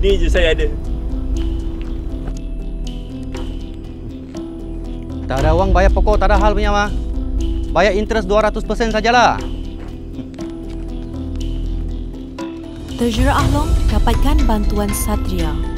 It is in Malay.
Ni je saya ada. Tak ada wang bayar pokok, tak ada hal punya mah. Bayar interest 200% sajalah. Terjerat Ahlong dapatkan bantuan Satria.